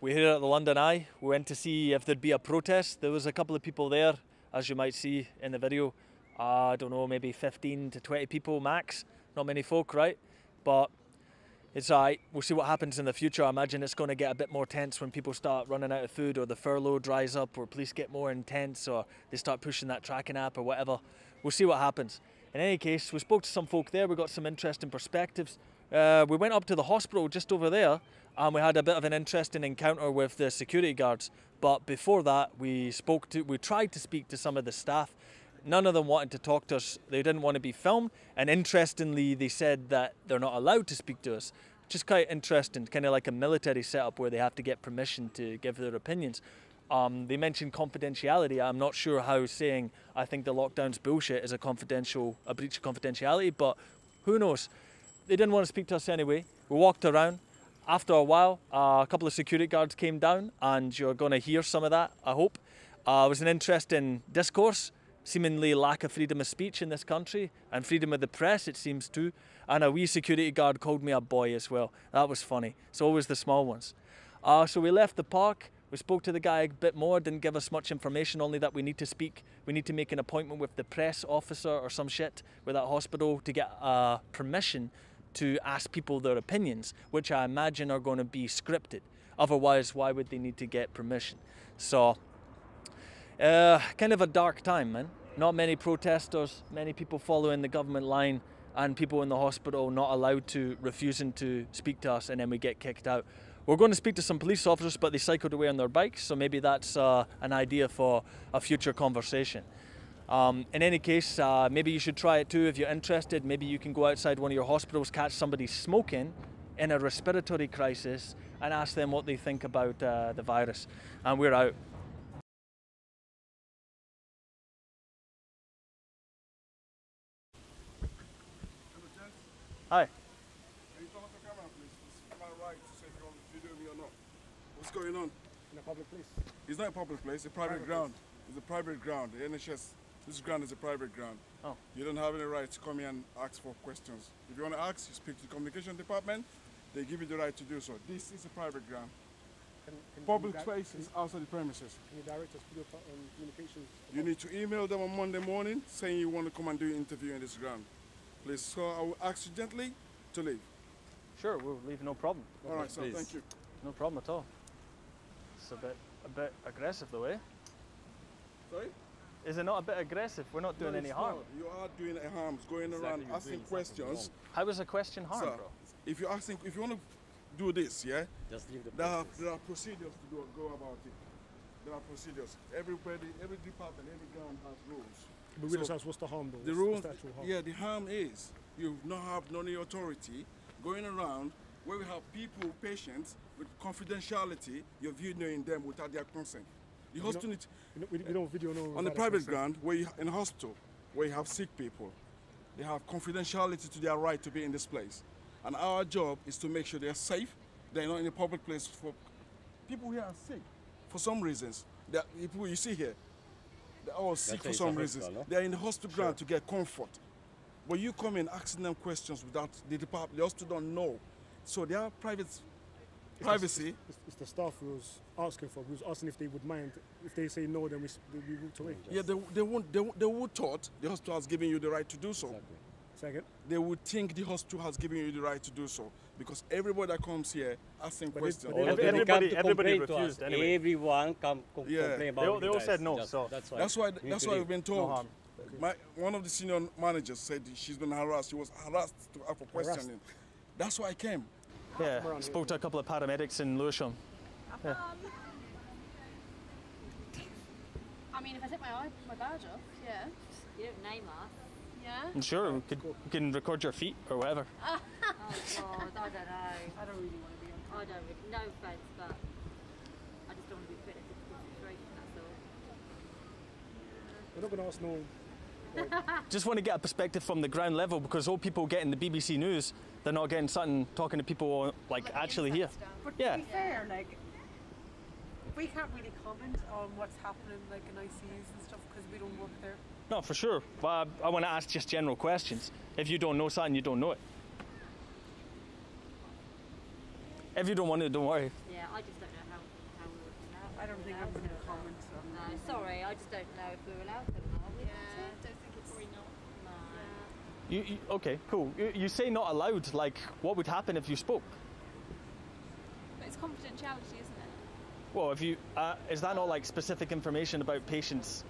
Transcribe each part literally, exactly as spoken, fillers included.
We're here at the London Eye. We went to see if there'd be a protest. There was a couple of people there, as you might see in the video. Uh, I don't know, maybe fifteen to twenty people max. Not many folk, right? But it's all right. We'll see what happens in the future. I imagine it's going to get a bit more tense when people start running out of food, or the furlough dries up, or police get more intense, or they start pushing that tracking app or whatever. We'll see what happens. In any case, we spoke to some folk there. We got some interesting perspectives. Uh, we went up to the hospital just over there, and we had a bit of an interesting encounter with the security guards. But before that, we spoke to, we tried to speak to some of the staff. None of them wanted to talk to us. They didn't want to be filmed. And interestingly, they said that they're not allowed to speak to us, which is quite interesting, kind of like a military setup where they have to get permission to give their opinions. Um, they mentioned confidentiality. I'm not sure how saying, I think the lockdown's bullshit is a confidential, a breach of confidentiality, but who knows? They didn't want to speak to us anyway. We walked around. After a while, uh, a couple of security guards came down, and you're going to hear some of that, I hope. Uh, it was an interesting discourse, seemingly lack of freedom of speech in this country, and freedom of the press, it seems too. And a wee security guard called me a boy as well. That was funny. It's always the small ones. Uh, so we left the park. We spoke to the guy a bit more, didn't give us much information, only that we need to speak, we need to make an appointment with the press officer or some shit with that hospital to get uh, permission to ask people their opinions, which I imagine are going to be scripted. Otherwise, why would they need to get permission? So, uh, kind of a dark time, man. Not many protesters, many people following the government line, and people in the hospital not allowed to, refusing to speak to us, and then we get kicked out. We're going to speak to some police officers, but they cycled away on their bikes, so maybe that's uh, an idea for a future conversation. Um, in any case, uh, maybe you should try it too if you're interested. Maybe you can go outside one of your hospitals, catch somebody smoking in a respiratory crisis, and ask them what they think about uh, the virus. And we're out. Hi. What's going on? In a public place. It's not a public place, it's a private, private ground. Place. It's a private ground. The N H S, this ground is a private ground. Oh. You don't have any right to come here and ask for questions. If you want to ask, you speak to the communication department, they give you the right to do so. This is a private ground. Can, can public place is outside the premises. Can you direct us to the um, communications? You need to email them on Monday morning saying you want to come and do an interview in this ground. Please, so I will ask you gently to leave. Sure, we'll leave, no problem. All right, so thank you. No problem at all. It's a bit, a bit aggressive though, eh? Sorry? Is it not a bit aggressive? We're not doing no, any harm. Not. You are doing harm. It's going exactly around asking questions. How is a question harm, sir, bro? If you're asking, if you want to do this, yeah? Just leave the there are, there are procedures to do, go about it. There are procedures. Everybody, every department, every ground has rules. But we so ask what's the harm though? The rules, the harm? Yeah, the harm is you not have none authority going around where we have people, patients, with confidentiality, you're videoing them without their consent. The hospital, we don't video no on the private ground, where you, in a hospital, where you have sick people, they have confidentiality to their right to be in this place. And our job is to make sure they're safe, they're not in a public place for people here are sick for some reasons. They're, people you see here, they're all sick for some reasons. They're in the hospital ground to get comfort. But you come in asking them questions without the department, they also don't know. So their private privacy. It's, it's, it's the staff who was asking for. Who was asking if they would mind. If they say no, then we we walked away. Yeah, they they won't. They they would thought the hospital has given you the right to do so. Exactly. Second. They would think the hospital has given you the right to do so because everybody that comes here asking but questions. They, everybody everybody, everybody refused. Anyway. Everyone come com yeah. complain about. They all, they all said no. Just, so that's why. That's why. We that's why we've been told. No okay. My one of the senior managers said she's been harassed. She was harassed to ask for questioning. That's why I came. Yeah, spoke to a couple of paramedics in Lewisham. Yeah. Um, I mean, if I take my eye, my badge off, yeah. You don't name her. Yeah? I'm sure, we could, we can record your feet or whatever. Oh, God, I don't know. I don't really want to be on. I don't really, no offense, but I just don't want to be put in a difficult situation, that's all. We're not going to ask no. Just want to get a perspective from the ground level because all people getting the B B C News, they're not getting something talking to people like, like actually here. But yeah. To be fair, like we can't really comment on what's happening like in I C Us and stuff because we don't work there. No, for sure. But I, I want to ask just general questions. If you don't know something, you don't know it. If you don't want it, don't worry. Yeah, I just don't know how. I don't think I'm going to comment on that. No, sorry, I just don't know if we're allowed them. Are we? Yeah, I don't think it's... Probably not. No. Yeah. You, you, okay, cool. You, you say not allowed, like, what would happen if you spoke? But it's confidentiality, isn't it? Well, if you, uh, is that not like specific information about patients?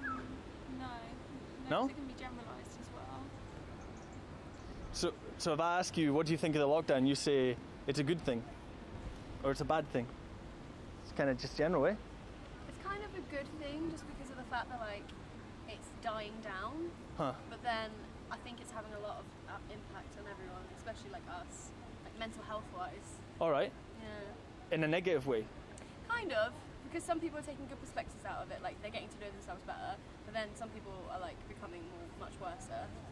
Mm, no. No? No? It can be generalised as well. So, so if I ask you, what do you think of the lockdown? You say it's a good thing, or it's a bad thing? It's kind of just general, eh? It's kind of a good thing, just because of the fact that, like, it's dying down, huh. But then I think it's having a lot of uh, impact on everyone, especially like us, like mental health wise. All right. Yeah. In a negative way? Kind of, because some people are taking good perspectives out of it, like they're getting to know themselves better, but then some people are like becoming more, much worse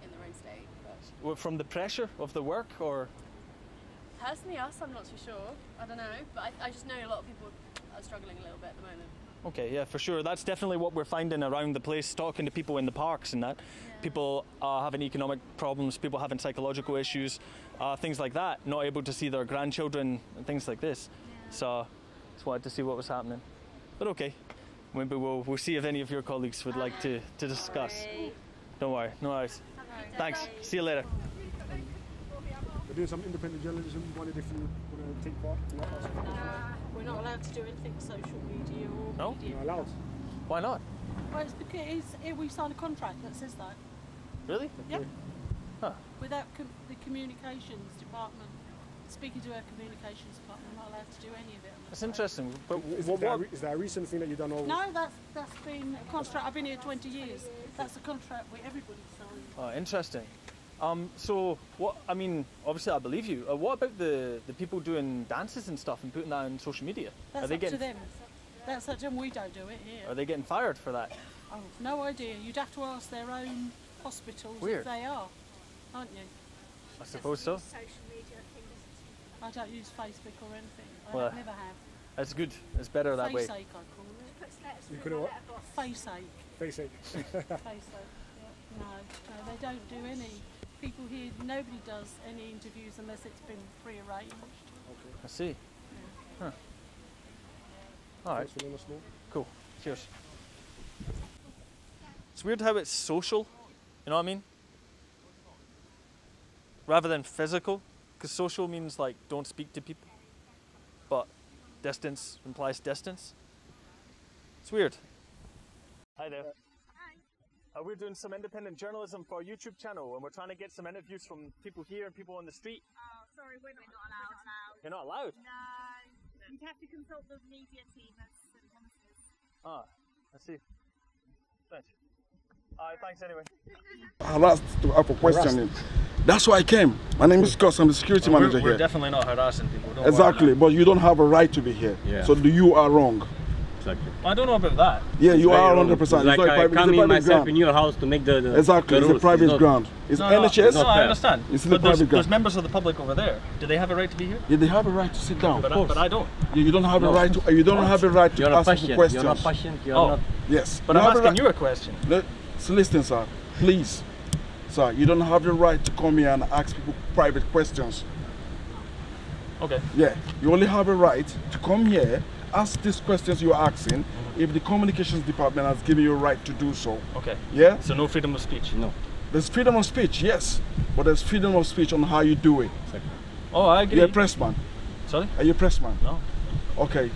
in their own state. But. Well, from the pressure of the work or? Personally us, I'm not too sure, I don't know, but I, I just know a lot of people are struggling a little bit at the moment. Okay, yeah, for sure. That's definitely what we're finding around the place, talking to people in the parks and that. Yeah. People are having economic problems, people having psychological issues, uh, things like that, not able to see their grandchildren and things like this. Yeah. So just wanted to see what was happening. But okay, maybe we'll, we'll see if any of your colleagues would uh, like to, to discuss. Sorry. Don't worry, no worries. Thanks, day. See you later. We're doing some independent journalism, one of the different, we're going to take part. Uh, we're not allowed to do anything social media or no? media. No, allowed. Why not? Well, it's because we signed a contract that says that. Really? Yeah. Okay. Huh. Without com the communications department, speaking to our communications department, we're not allowed to do any of it. That's interesting. But is, what, there, what? Is there a recent thing that you've done all? No, that's, that's been a contract. I've been here twenty years. That's a contract where everybody signed. Oh, interesting. Um, so, what, I mean, obviously I believe you. Uh, what about the, the people doing dances and stuff and putting that on social media? That's Are they up getting, to them. That's up to them. We don't do it here. Are they getting fired for that? Oh, no idea. You'd have to ask their own hospitals Weird. If they are, aren't you? I suppose so. Social media, I don't use Facebook or anything. I well, never have. That's good. It's better that way. Faceache, I call it. You could have what? Faceache. Faceache. Faceache, yeah. No, no, they don't do any. People here, nobody does any interviews unless it's been pre-arranged. Okay. I see. Yeah. Huh. All right. Cool. Cheers. It's weird how it's social, you know what I mean? Rather than physical, because social means like don't speak to people, but distance implies distance. It's weird. Hi there. Uh, we're doing some independent journalism for our YouTube channel and we're trying to get some interviews from people here and people on the street. Oh, sorry, we're, we're not, not allowed. allowed. You're not allowed? No. You'd have to consult the media team as solicitors. Ah, I see. Thanks. Alright, thanks anyway. I'll ask a question. That's why I came. My name is Scott, I'm the security well, manager we're, we're here. We're definitely not harassing people. Don't exactly, but you don't have a right to be here. Yeah. So you are wrong. Exactly. I don't know about that. Yeah, you are one hundred percent. It's like it's I come in myself ground. In your house to make the, the exactly, the it's a private it's ground. It's no, no, N H S. No, I understand. It's in but the private there's, ground. There's members of the public over there. Do they have a right to be here? Yeah, they have a right to sit down. But, I, but I don't. Yeah, you don't have no. a right to. You don't no. have a right to you're ask a patient. Questions. You're not patient. You're oh. not. Yes. But you I'm asking right. you a question. Let, so listen, sir. Please, sir. You don't have the right to come here and ask people private questions. Okay. Yeah. You only have a right to come here. Ask these questions you're asking if the communications department has given you a right to do so. Okay. Yeah? So no freedom of speech? No. There's freedom of speech, yes. But there's freedom of speech on how you do it. Second. Oh, I agree. You're a pressman? Sorry? Are you a pressman? No. Okay.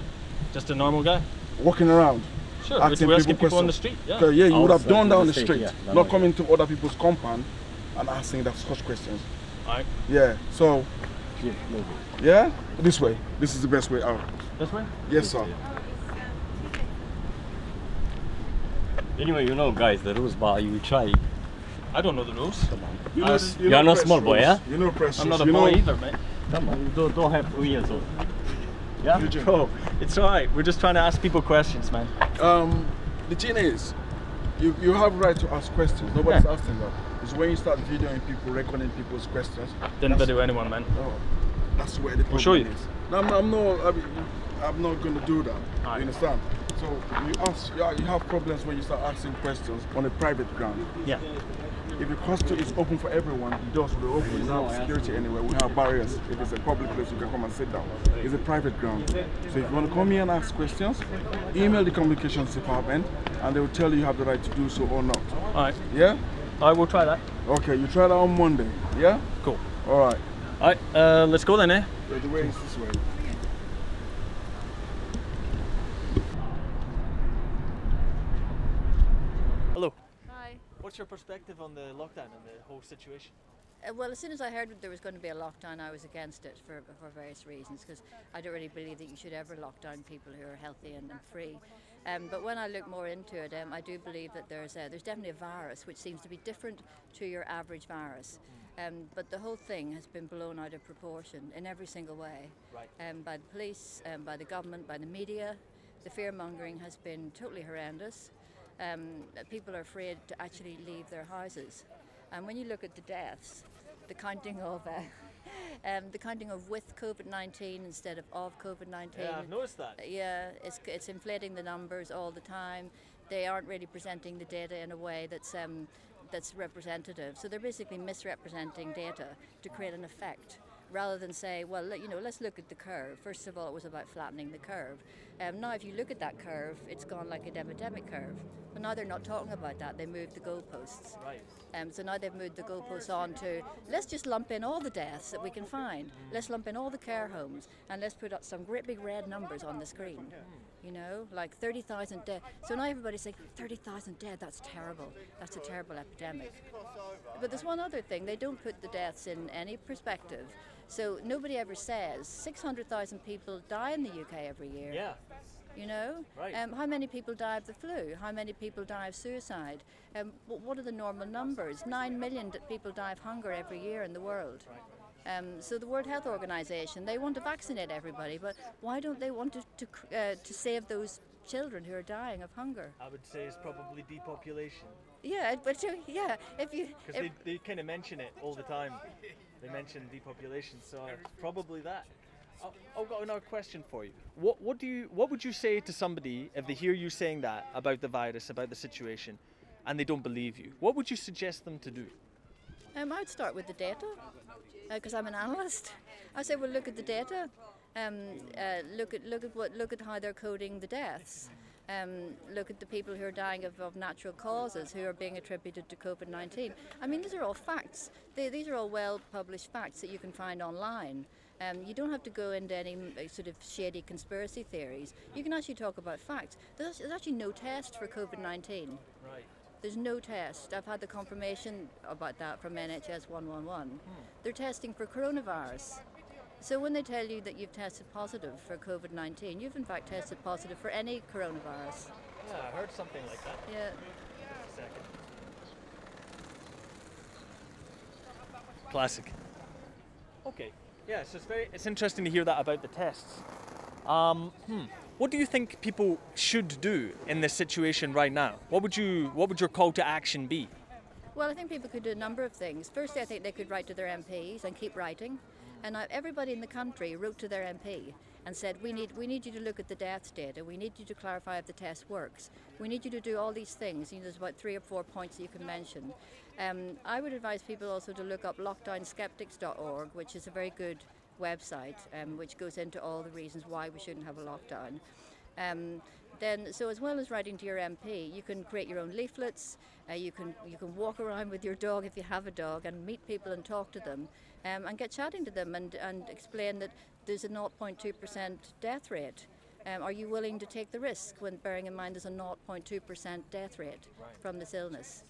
Just a normal guy? Walking around. Sure, asking we're asking people, people on the street. Yeah, so, yeah you oh, would have so done down the street. Yeah, not not coming to other people's compound and asking that such questions. All right. Yeah, so... Yeah, maybe. Yeah? This way. This is the best way out. This way? Yes, sir. Anyway, you know, guys, the rules, but you try. I don't know the rules. Come on. You know, you you know are not small rules. Boy, yeah? You know press I'm not a you boy know. Either, mate. Come on. You don't, don't have two years old. Yeah? Bro, it's alright. We're just trying to ask people questions, man. Um, the thing is, you, you have a right to ask questions. Nobody's yeah. asking that. It's when you start videoing people, recording people's questions. Didn't video anyone, man. No. That's where the problem we'll show you. Is. No, I'm, I'm not. I mean, I'm not going to do that. Right. You understand? So you ask. You have problems when you start asking questions on a private ground. Yeah. If the hospital is open for everyone, doors will be open. We don't have security anywhere. We have barriers. If it's a public place, you can come and sit down. It's a private ground. So if you want to come here and ask questions, email the communications department, and they will tell you you have the right to do so or not. All right. Yeah? I will try that. Okay, you try that on Monday. Yeah? Cool. All right. All right, uh, let's go then, eh? So the way is this way. Hello. Hi. What's your perspective on the lockdown and the whole situation? Uh, well, as soon as I heard there was going to be a lockdown, I was against it for, for various reasons, because I don't really believe that you should ever lock down people who are healthy and, and free. Um, but when I look more into it, um, I do believe that there's a, there's definitely a virus which seems to be different to your average virus. Um, but the whole thing has been blown out of proportion in every single way, right. um, by the police, um, by the government, by the media. The fear-mongering has been totally horrendous. Um, people are afraid to actually leave their houses. And when you look at the deaths, the counting of uh, um, the counting of with COVID nineteen instead of of COVID nineteen. Yeah, I've noticed that. Yeah, it's, it's inflating the numbers all the time. They aren't really presenting the data in a way that's um, that's representative. So they're basically misrepresenting data to create an effect, rather than say, well, you know, let's look at the curve. First of all, it was about flattening the curve. Um, now, if you look at that curve, it's gone like an epidemic curve. But now they're not talking about that. They moved the goalposts. Right. Um, so now they've moved the goalposts on to, let's just lump in all the deaths that we can find. Let's lump in all the care homes, and let's put up some great big red numbers on the screen. You know, like thirty thousand dead. So now everybody's saying, thirty thousand dead, that's terrible. That's a terrible epidemic. But there's one other thing. They don't put the deaths in any perspective. So nobody ever says six hundred thousand people die in the U K every year. Yeah. You know? Right. Um, how many people die of the flu? How many people die of suicide? Um, what are the normal numbers? Nine million people die of hunger every year in the world. Um, so the World Health Organization, they want to vaccinate everybody, but why don't they want to, to, uh, to save those children who are dying of hunger? I would say it's probably depopulation. Yeah, but uh, yeah, if you... Because they, they kind of mention it all the time. They mentioned depopulation, so it's probably that. Oh, I've got another question for you. What, what, do you. what would you say to somebody if they hear you saying that about the virus, about the situation, and they don't believe you? What would you suggest them to do? Um, I would start with the data, because uh, I'm an analyst. I say, well, look at the data. Um, uh, look at look at what look at how they're coding the deaths. Um, look at the people who are dying of, of natural causes who are being attributed to COVID nineteen. I mean, these are all facts. They, these are all well-published facts that you can find online. Um, you don't have to go into any uh, sort of shady conspiracy theories. You can actually talk about facts. There's, there's actually no test for COVID nineteen. Right. There's no test. I've had the confirmation about that from N H S one one one. Hmm. They're testing for coronavirus. So when they tell you that you've tested positive for COVID nineteen, you've in fact tested positive for any coronavirus. Yeah, I heard something like that. Yeah. Just a second. Classic. Okay. Yeah, so it's very it's interesting to hear that about the tests. Um, hmm. What do you think people should do in this situation right now? What would you what would your call to action be? Well, I think people could do a number of things. Firstly, I think they could write to their M Ps and keep writing. And everybody in the country wrote to their M P and said, we need, we need you to look at the deaths data, we need you to clarify if the test works, we need you to do all these things. You know, there's about three or four points that you can mention. Um, I would advise people also to look up lockdown skeptics dot org, which is a very good website, um, which goes into all the reasons why we shouldn't have a lockdown. Um, Then, so as well as writing to your M P, you can create your own leaflets, uh, you can you can walk around with your dog if you have a dog and meet people and talk to them, um, and get chatting to them and, and explain that there's a zero point two percent death rate. Um, are you willing to take the risk when bearing in mind there's a zero point two percent death rate from this illness?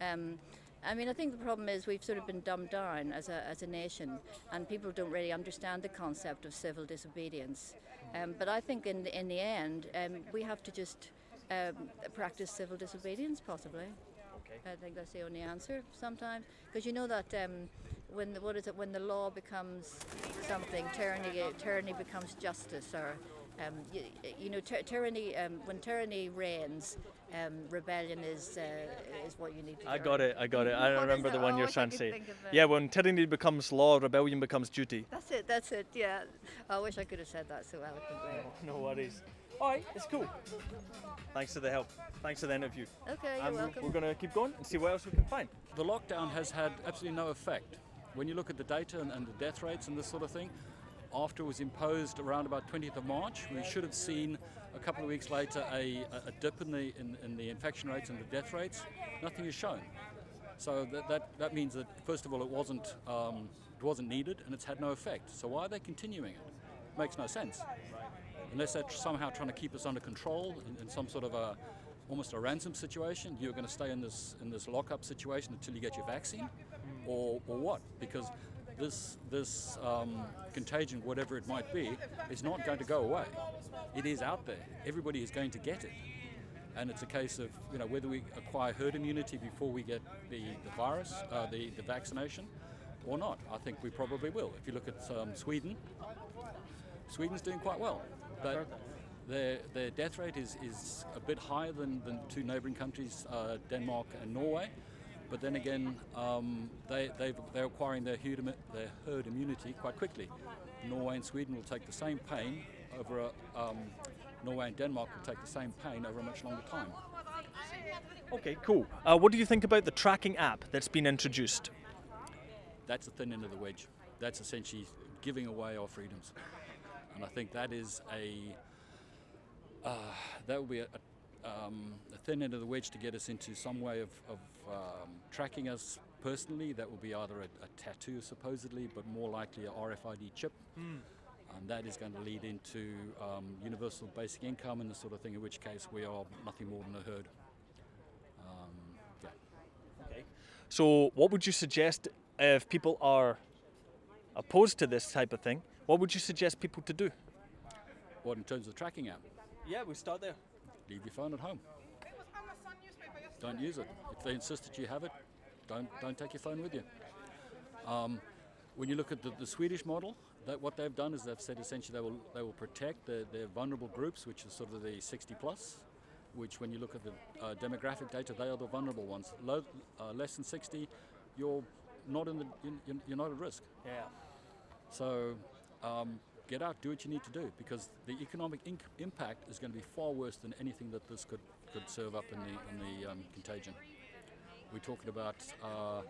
Um, I mean, I think the problem is we've sort of been dumbed down as a, as a nation, and people don't really understand the concept of civil disobedience. Um, but I think in the, in the end, um, we have to just um, practice civil disobedience, possibly. Okay. I think that's the only answer sometimes, because you know that um, when the, what is it when the law becomes something, tyranny, tyranny becomes justice, or Um, you, you know, ty tyranny. Um, when tyranny reigns, um, rebellion is uh, is what you need to do. I got it. I got it. I remember the one you're trying to say. Yeah, when tyranny becomes law, rebellion becomes duty. That's it. That's it. Yeah. I wish I could have said that so eloquently. No, no worries. All right, it's cool. Thanks for the help. Thanks for the interview. Okay, you're um, welcome. We're going to keep going and see what else we can find. The lockdown has had absolutely no effect. When you look at the data and, and the death rates and this sort of thing, after it was imposed around about twentieth of March, we should have seen a couple of weeks later a, a dip in the, in, in the infection rates and the death rates. Nothing is shown. So that, that, that means that, first of all, it wasn't, um, it wasn't needed and it's had no effect. So why are they continuing it? It makes no sense. Unless they're somehow trying to keep us under control in, in some sort of a, almost a ransom situation. You're going to stay in this in this lockup situation until you get your vaccine, or, or what? Because this this um, contagion, whatever it might be, is not going to go away. It is out there. Everybody is going to get it, and it's a case of you know whether we acquire herd immunity before we get the the virus, uh, the the vaccination, or not. I think we probably will. If you look at um, Sweden, Sweden's doing quite well. But their, their death rate is, is a bit higher than, than two neighbouring countries, uh, Denmark and Norway. But then again, um, they, they've, they're acquiring their, their herd immunity quite quickly. Norway and Sweden will take the same pain over a, um, Norway and Denmark will take the same pain over a much longer time. Okay, cool. Uh, what do you think about the tracking app that's been introduced? That's the thin end of the wedge. That's essentially giving away our freedoms. And I think that is a uh, that will be a, a, um, a thin end of the wedge to get us into some way of, of um, tracking us personally. That will be either a, a tattoo, supposedly, but more likely an R F I D chip, mm. and that is going to lead into um, universal basic income and this sort of thing. In which case, we are nothing more than a herd. Um, yeah. Okay. So, what would you suggest if people are opposed to this type of thing? What would you suggest people to do? What, in terms of the tracking app? Yeah, we'll start there. Leave your phone at home. Don't use it. If they insist that you have it, don't, don't take your phone with you. Um, when you look at the, the Swedish model, that what they've done is they've said essentially they will, they will protect their, their vulnerable groups, which is sort of the sixty plus, which when you look at the uh, demographic data, they are the vulnerable ones. Low, uh, less than sixty, you're not, in the, in, you're not at risk. Yeah. So... Um, get out, do what you need to do, because the economic inc impact is going to be far worse than anything that this could, could serve up in the, in the um, contagion. We're talking about, uh,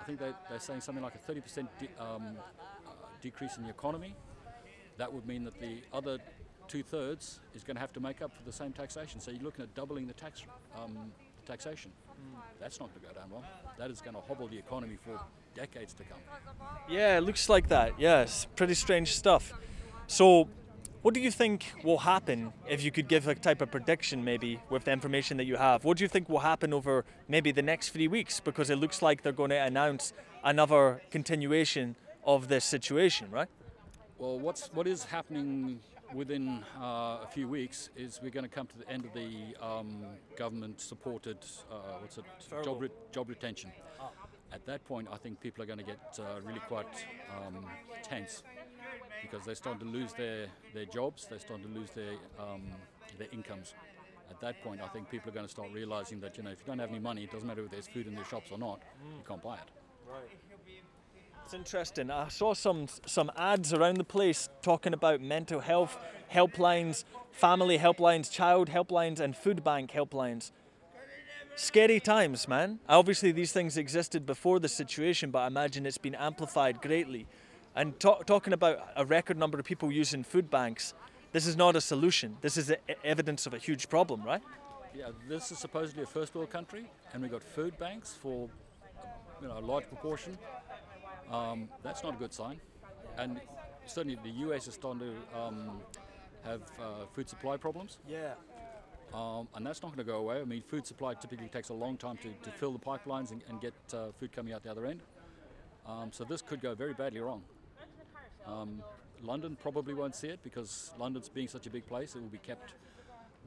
I think they, they're saying something like a thirty percent de um, uh, decrease in the economy. That would mean that the other two-thirds is going to have to make up for the same taxation. So you're looking at doubling the tax um, taxation. Mm. That's not going to go down well. That is going to hobble the economy for decades to come. Yeah, it looks like that. Yes, pretty strange stuff. So what do you think will happen, if you could give a type of prediction maybe with the information that you have? What do you think will happen over maybe the next three weeks? Because it looks like they're going to announce another continuation of this situation, right? Well, what's, what is happening within uh, a few weeks is we're going to come to the end of the um, government-supported uh, what's it, job, re job retention. Oh. At that point, I think people are going to get uh, really quite um, tense, because they're starting to lose their, their jobs, they're starting to lose their, um, their incomes. At that point, I think people are going to start realizing that, you know, if you don't have any money, it doesn't matter if there's food in their shops or not, mm. you can't buy it. Right. It's interesting. I saw some some ads around the place talking about mental health helplines, family helplines, child helplines, and food bank helplines. Scary times, man. Obviously, these things existed before the situation, but I imagine it's been amplified greatly. And to talking about a record number of people using food banks, this is not a solution. This is evidence of a huge problem, right? Yeah, this is supposedly a first world country, and we've got food banks for you know, a large proportion. Um, that's not a good sign, and certainly the U S is starting to um, have uh, food supply problems. Yeah, um, and that's not going to go away. I mean, food supply typically takes a long time to, to fill the pipelines and, and get uh, food coming out the other end. Um, so this could go very badly wrong. Um, London probably won't see it, because London's being such a big place, it will be kept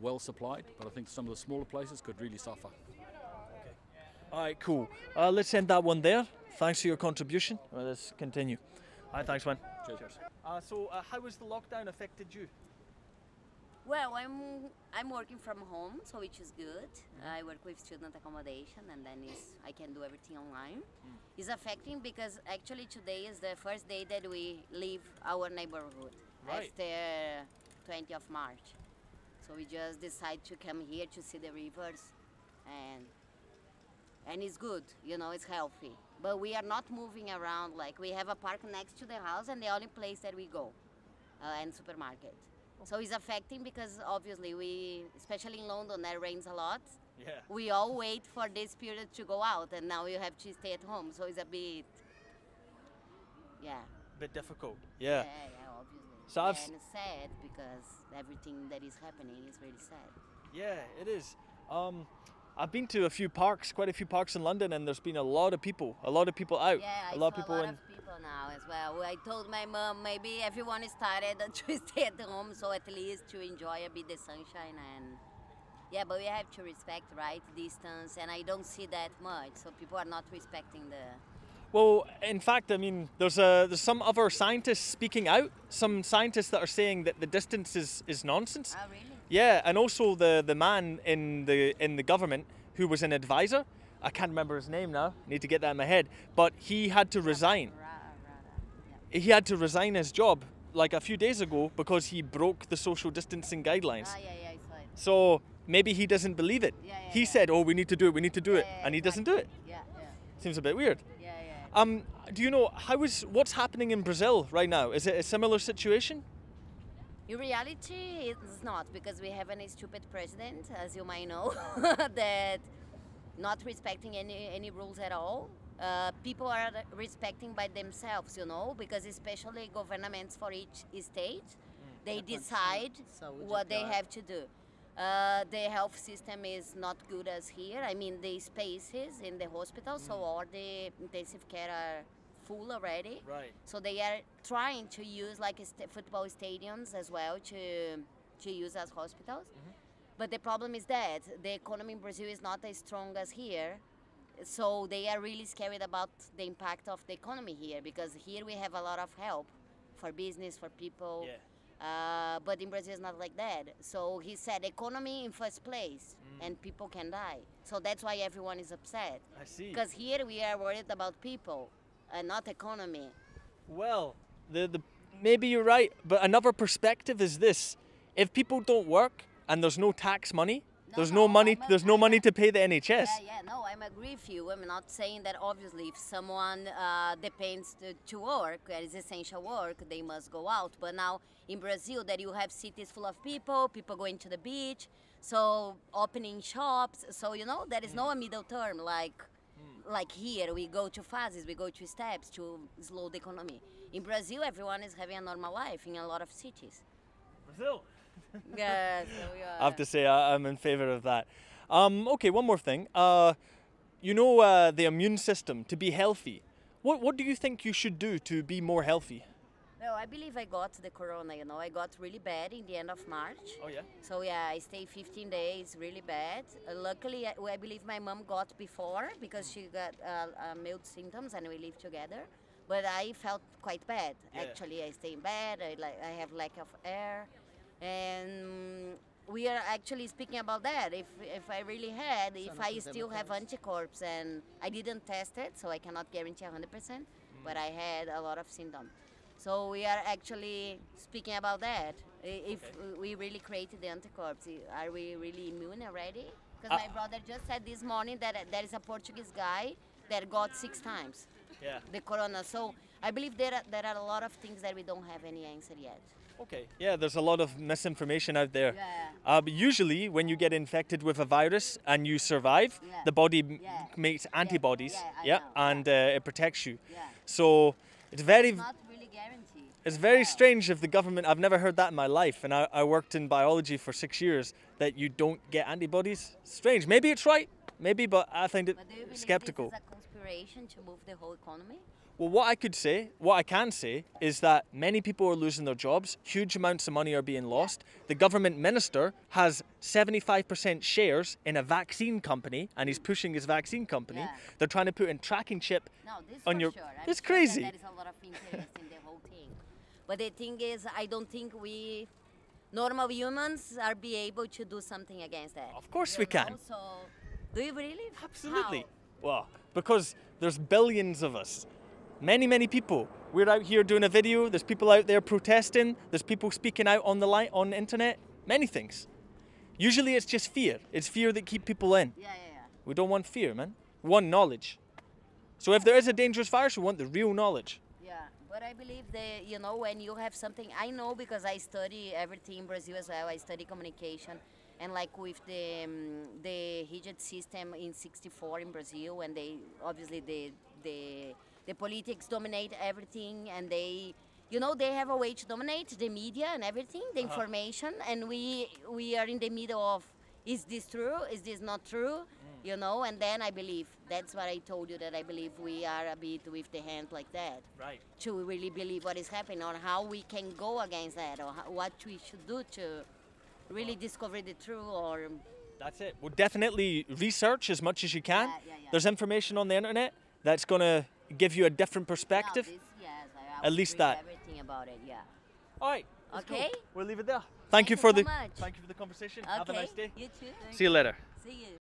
well supplied. But I think some of the smaller places could really suffer. Okay. All right, cool. Uh, let's end that one there. Thanks for your contribution. Well, let's continue. All right, thanks, man. Cheers. Uh, so, uh, how has the lockdown affected you? Well, I'm I'm working from home, so which is good. Mm. I work with student accommodation, and then it's, I can do everything online. Mm. It's affecting because actually today is the first day that we leave our neighborhood, right, after twentieth of March. So we just decide to come here to see the rivers, and and it's good, you know, it's healthy. But we are not moving around. Like, we have a park next to the house, and the only place that we go, uh, and supermarket. So it's affecting because obviously we, especially in London, it rains a lot. Yeah. We all wait for this period to go out, and now you have to stay at home. So it's a bit, yeah. A bit difficult. Yeah. Yeah, yeah, obviously. So I've and it's sad because everything that is happening is really sad. Yeah, it is. Um, I've been to a few parks, quite a few parks in London, and there's been a lot of people, a lot of people out. Yeah, I a lot saw of people a lot in... of people now as well. I told my mom maybe everyone started to stay at home, so at least to enjoy a bit the sunshine. And yeah, but we have to respect, right, distance, and I don't see that much, so people are not respecting the... Well, in fact, I mean, there's a there's some other scientists speaking out. Some scientists that are saying that the distance is, is nonsense. Oh, really? Yeah, and also the the man in the in the government who was an advisor, I can't remember his name now. Need to get that in my head. But he had to resign. He had to resign his job like a few days ago because he broke the social distancing guidelines. Ah, yeah, yeah, I saw it. So maybe he doesn't believe it. Yeah, yeah, he yeah. said, "Oh, we need to do it. We need to do yeah, it," yeah, and he exactly. doesn't do it. Yeah, yeah. Seems a bit weird. Yeah, yeah. Um, do you know how is what's happening in Brazil right now? Is it a similar situation? In reality, it's not, because we have a stupid president, as you might know, that not respecting any any rules at all. Uh, people are respecting by themselves, you know, because especially governments for each state, they decide what they have to do. Uh, the health system is not good as here. I mean, the spaces in the hospital, mm. so all the intensive care are full already. Right. So they are trying to use like st football stadiums as well to to use as hospitals. Mm-hmm. But the problem is that the economy in Brazil is not as strong as here. So they are really scared about the impact of the economy here, because here we have a lot of help for business, for people. Yeah. Uh, but in Brazil it's not like that. So he said economy in first place, mm. and people can die. So that's why everyone is upset. I see. Because here we are worried about people and not economy. Well, the, the, maybe you're right, but another perspective is this. If people don't work and there's no tax money, no, there's no, no money I'm there's no money to pay the N H S. Yeah, yeah, no, I agree with you. I'm not saying that obviously if someone uh, depends to, to work, that is essential work, they must go out. But now in Brazil that you have cities full of people, people going to the beach, so opening shops, so you know, there is no middle term like mm. like here we go to phases, we go to steps to slow the economy. In Brazil everyone is having a normal life in a lot of cities. Brazil. Yeah, so we are. I have to say I, I'm in favour of that. Um, okay, one more thing. Uh, you know, uh, the immune system, to be healthy. What, what do you think you should do to be more healthy? Well, I believe I got the corona, you know. I got really bad in the end of March. Oh, yeah? So, yeah, I stayed fifteen days, really bad. Uh, luckily, I, I believe my mom got before because she got uh, uh, mild symptoms and we lived together. But I felt quite bad. Yeah. Actually, I stay in bed. I, like, I have lack of air. And we are actually speaking about that. If if I really had, if Some I still have anticorps, and I didn't test it, so I cannot guarantee one hundred percent, mm. but I had a lot of symptoms. So we are actually speaking about that. If okay. we really created the anticorps, are we really immune already? Because uh, my brother just said this morning that there is a Portuguese guy that got six times yeah. the corona. So I believe there are, there are a lot of things that we don't have any answer yet. Okay. Yeah, there's a lot of misinformation out there. Yeah. Uh, but usually, when you get infected with a virus and you survive, yeah. the body yeah. makes antibodies, yeah, yeah, yeah and uh, it protects you. Yeah. So it's very. It's not really guaranteed. It's very yeah. strange if the government. I've never heard that in my life, and I, I worked in biology for six years. That you don't get antibodies. Strange. Maybe it's right. Maybe, but I find it but do you believe skeptical. This is a conspiration to move the whole economy? Well, what I could say, what I can say, is that many people are losing their jobs. Huge amounts of money are being lost. The government minister has seventy-five percent shares in a vaccine company, and he's pushing his vaccine company. Yeah. They're trying to put in tracking chip no, this on for your. Sure. I'm it's sure crazy. That there is a lot of interest in the whole thing. But the thing is, I don't think we. normal humans are be able to do something against that. Of course we can. So, do you really? Absolutely. How? Well, because there's billions of us, many, many people. We're out here doing a video, there's people out there protesting, there's people speaking out on the light, on the internet, many things. Usually it's just fear. It's fear that keeps people in. Yeah, yeah, yeah. We don't want fear, man. We want knowledge. So if there is a dangerous virus, we want the real knowledge. Yeah, but I believe that, you know, when you have something, I know because I study everything in Brazil as well. I study communication. And like with the um, the rigid system in sixty-four in Brazil, and they obviously the the the politics dominate everything, and they, you know, they have a way to dominate the media and everything, the uh-huh. information, and we we are in the middle of is this true, is this not true, mm. you know? And then I believe that's what I told you, that I believe we are a bit with the hand like that, right? To really believe what is happening, or how we can go against that, or how, what we should do to really discover the truth, or... That's it. Well, definitely research as much as you can. Yeah, yeah, yeah. There's information on the internet that's going to give you a different perspective. No, this, yes, I, I at least that. Everything about it, yeah. All right. Okay. Cool. We'll leave it there. Thank, thank you for you so the much. Thank you for the conversation. Okay. Have a nice day. You too. Thank See you later. See you.